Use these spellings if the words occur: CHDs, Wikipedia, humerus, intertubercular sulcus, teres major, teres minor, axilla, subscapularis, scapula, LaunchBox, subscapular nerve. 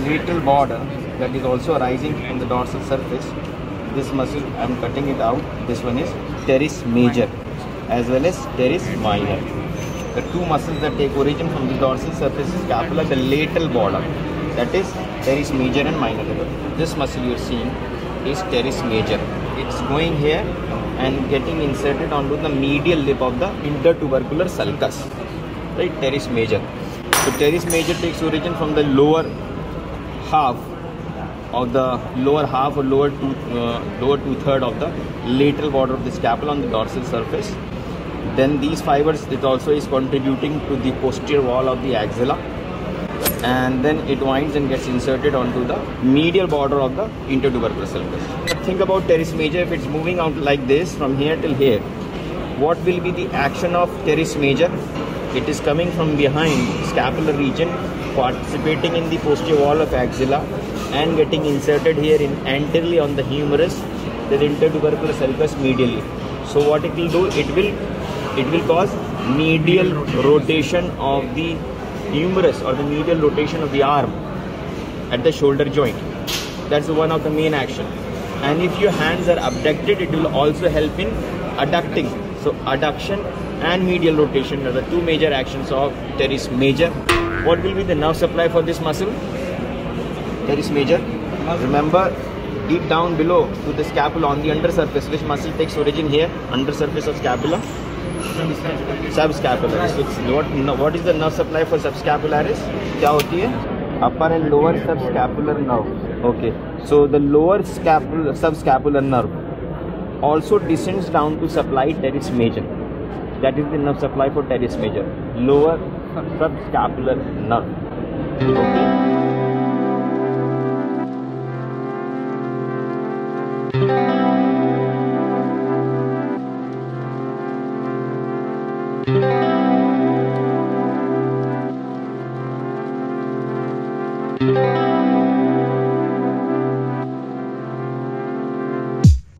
the lateral border that is also arising from the dorsal surface. This muscle, I am cutting it out. This one is teres major as well as teres minor. The two muscles that take origin from the dorsal surface is scapula, the lateral border, that is teres major and minor. This muscle you are seeing is teres major. It's going here and getting inserted onto the medial lip of the intertubercular sulcus, right? Teres major. So teres major takes origin from the lower half of the lower two-third of the lateral border of the scapula on the dorsal surface. Then these fibers, it also is contributing to the posterior wall of the axilla, and then it winds and gets inserted onto the medial border of the intertubercular sulcus. Think about teres major. If it's moving out like this from here till here, what will be the action of teres major? It is coming from behind scapular region, participating in the posterior wall of axilla and getting inserted here in anteriorly on the humerus, the intertubercular sulcus medially. So what it will do, it will cause medial rotation of the humerus or the medial rotation of the arm at the shoulder joint. That's one of the main action. And if your hands are abducted, it will also help in adducting. So adduction and medial rotation are the two major actions of teres major. What will be the nerve supply for this muscle? Teres major. Remember, deep down below to the scapula on the undersurface, which muscle takes origin here? Undersurface of scapula? Subscapularis. So what is the nerve supply for subscapularis? क्या होती है? Upper and lower subscapular nerve. Okay. So the lower subscapular nerve also descends down to supply teres major. That is the nerve supply for teres major. Lower subscapular nerve. Okay.